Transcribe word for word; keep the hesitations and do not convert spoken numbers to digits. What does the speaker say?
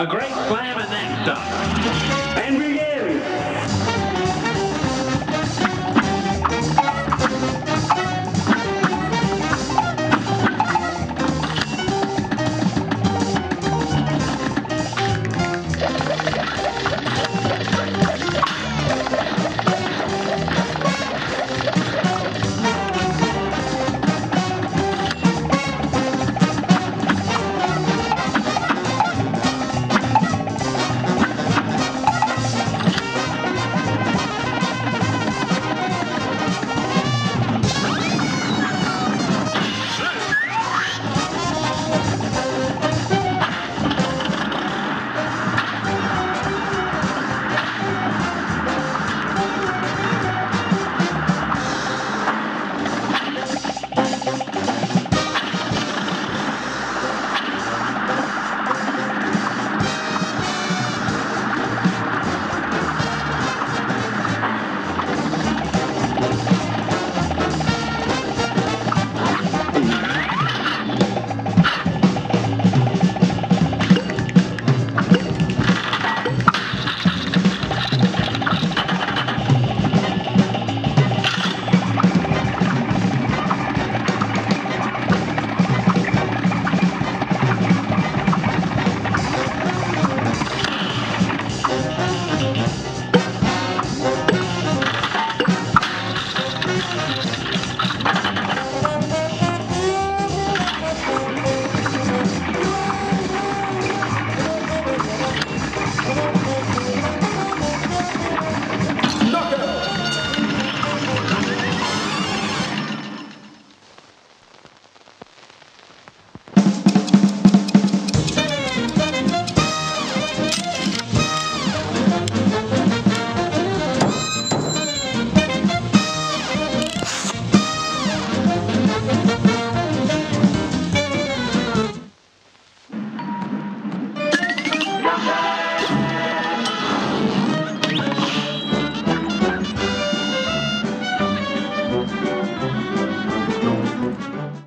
A great slam and that stuff. And